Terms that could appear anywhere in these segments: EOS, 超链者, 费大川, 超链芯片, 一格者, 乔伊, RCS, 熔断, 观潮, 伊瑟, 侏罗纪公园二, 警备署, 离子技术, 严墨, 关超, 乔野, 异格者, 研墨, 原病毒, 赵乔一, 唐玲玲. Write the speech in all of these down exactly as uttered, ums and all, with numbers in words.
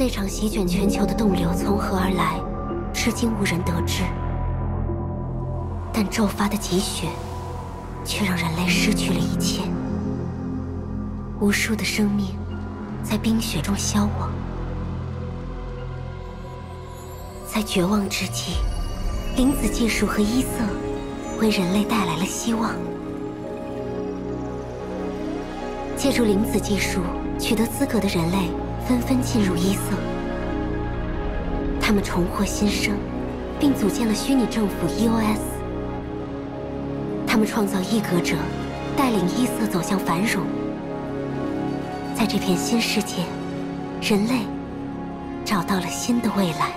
那场席卷全球的冻流从何而来，至今无人得知。但骤发的积雪，却让人类失去了一切。无数的生命在冰雪中消亡。在绝望之际，离子技术和伊瑟为人类带来了希望。借助离子技术取得资格的人类，纷纷进入伊瑟。他们重获新生，并组建了虚拟政府 E O S。他们创造一格者，带领伊瑟走向繁荣。在这片新世界，人类找到了新的未来。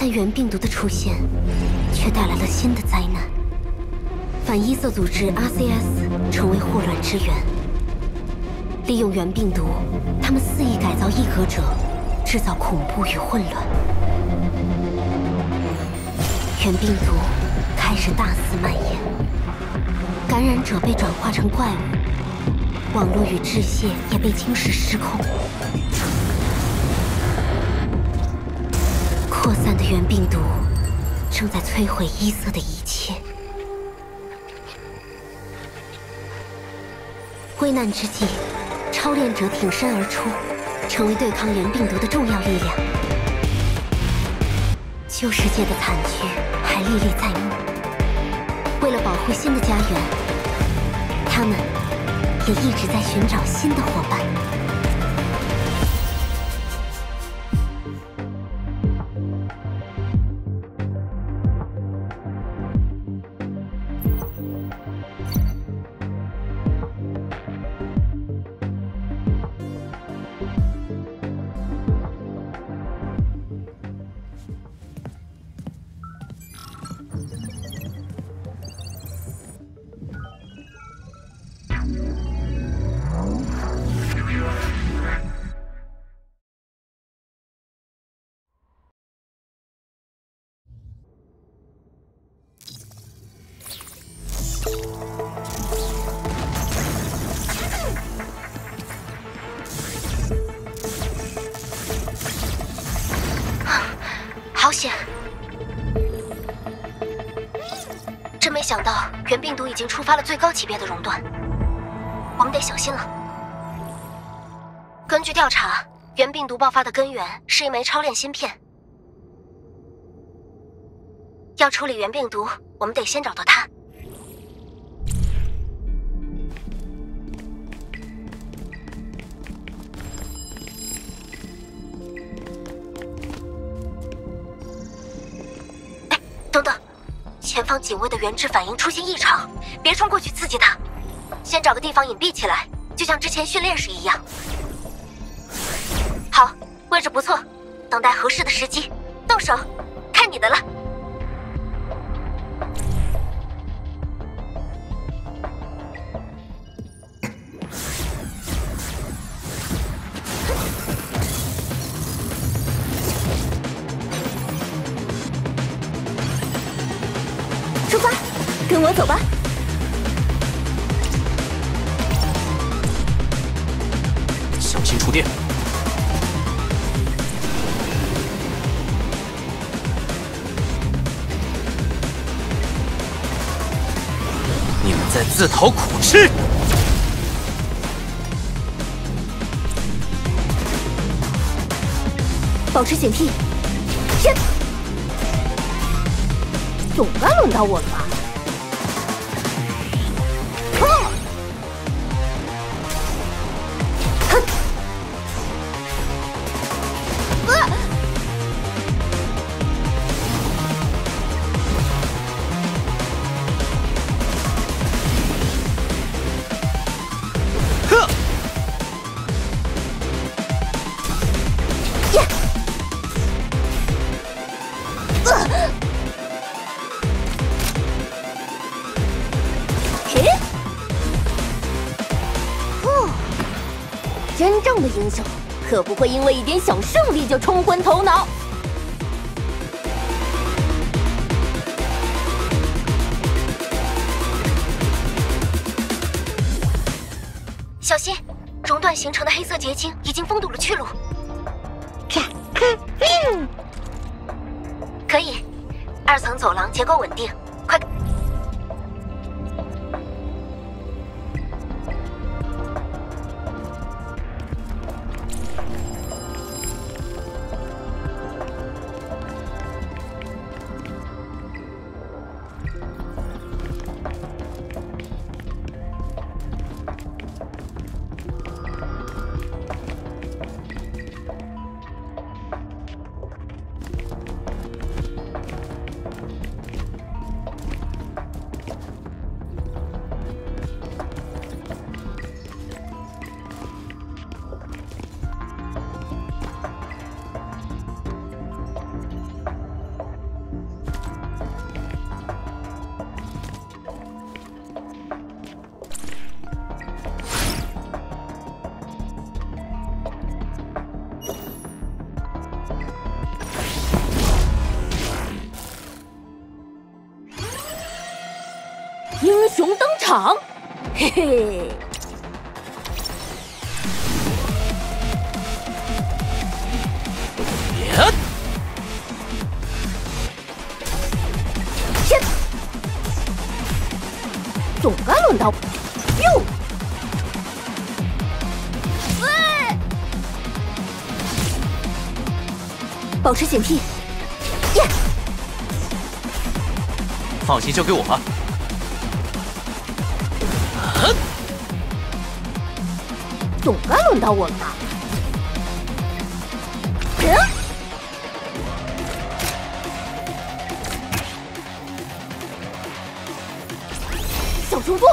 但原病毒的出现，却带来了新的灾难。反伊瑟组织 R C S 成为霍乱之源，利用原病毒，他们肆意改造异格者，制造恐怖与混乱。原病毒开始大肆蔓延，感染者被转化成怪物，网络与致谢也被侵蚀失控。 扩散的原病毒正在摧毁伊瑟的一切。危难之际，超链者挺身而出，成为对抗原病毒的重要力量。旧世界的惨剧还历历在目，为了保护新的家园，他们也一直在寻找新的伙伴。 好险！真没想到，原病毒已经触发了最高级别的熔断，我们得小心了。根据调查，原病毒爆发的根源是一枚超链芯片。要处理原病毒，我们得先找到它。 前方警卫的原质反应出现异常，别冲过去刺激它，先找个地方隐蔽起来，就像之前训练时一样。好，位置不错，等待合适的时机动手，看你的了。跟我走吧。小心触电。你们在自讨苦吃。 保持警惕。天，总该轮到我了吧？ 真正的英雄可不会因为一点小胜利就冲昏头脑。小心，熔断形成的黑色结晶已经封堵了去路。可以，二层走廊结构稳定，快！ 英雄登场，嘿嘿！总该轮到哟！保持警惕，放心，交给我吧。 总该轮到我了吧？嗯，小猪猪，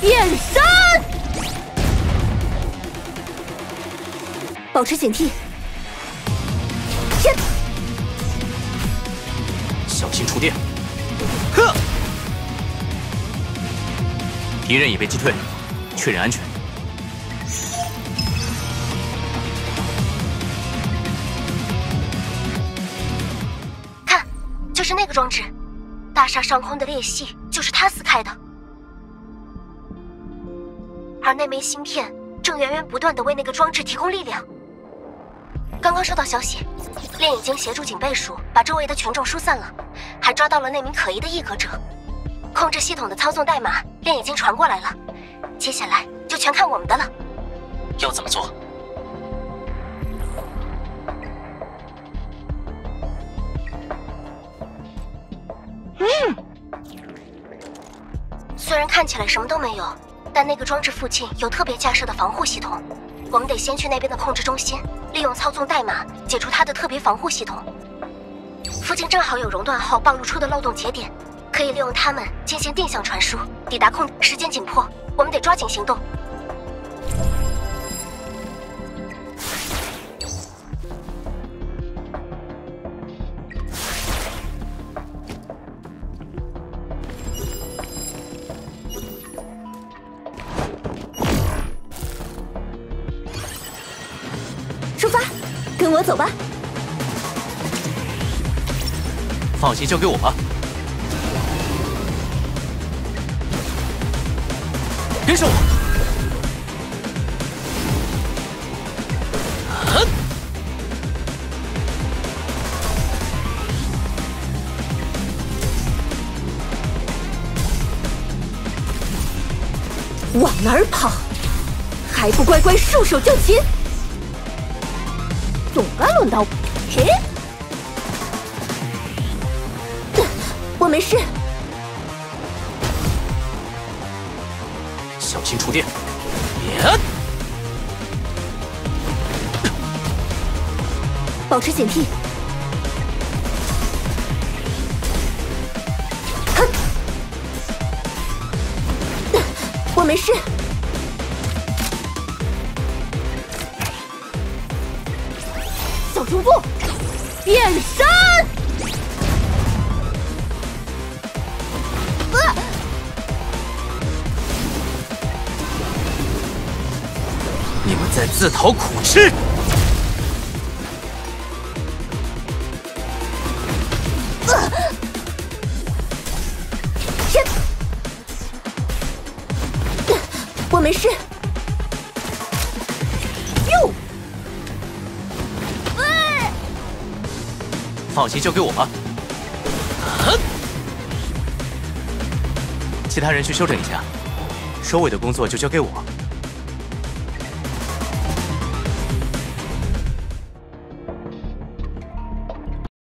变身！保持警惕，天！小心触电！呵！敌人已被击退，确认安全。 是那个装置，大厦上空的裂隙就是它撕开的，而那枚芯片正源源不断地为那个装置提供力量。刚刚收到消息，链已经协助警备署把周围的群众疏散了，还抓到了那名可疑的异格者。控制系统的操纵代码，链已经传过来了，接下来就全看我们的了。要怎么做？ 嗯，虽然看起来什么都没有，但那个装置附近有特别架设的防护系统。我们得先去那边的控制中心，利用操纵代码解除它的特别防护系统。附近正好有熔断后暴露出的漏洞节点，可以利用它们进行定向传输，抵达控。时间紧迫，我们得抓紧行动。跟我走吧，放心，交给我吧。跟上我！嗯、往哪儿跑？还不乖乖束手就擒！ 总该轮到我，嘿，我没事，小心触电！保持警惕！哼，我没事。 主播，变身！啊！你们在自讨苦吃！啊！天！我没事。放心，交给我吧。其他人去休整一下，收尾的工作就交给我。